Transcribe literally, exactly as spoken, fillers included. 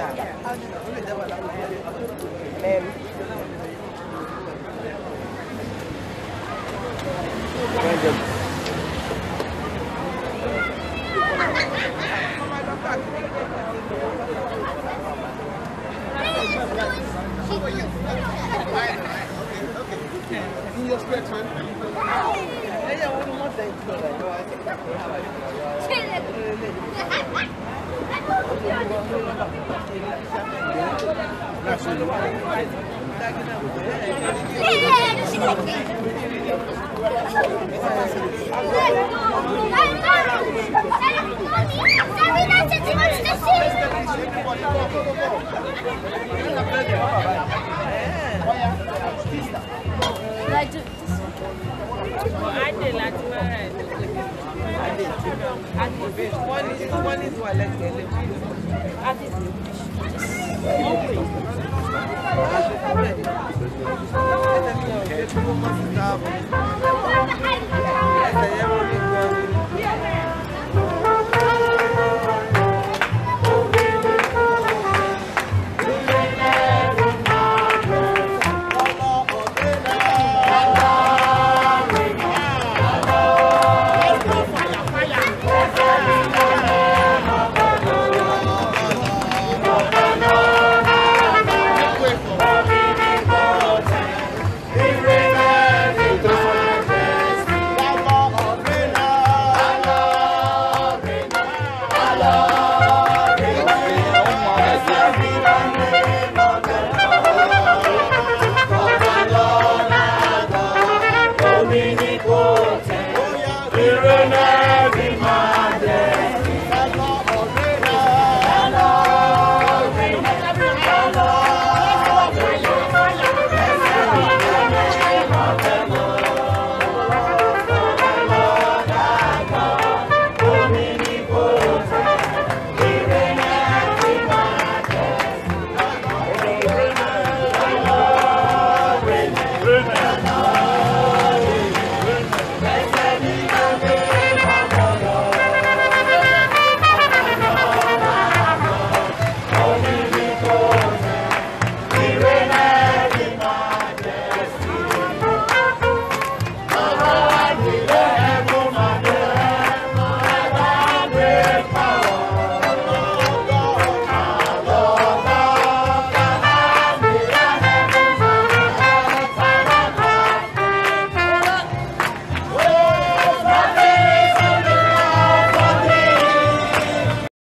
One is one is one. Let's get it.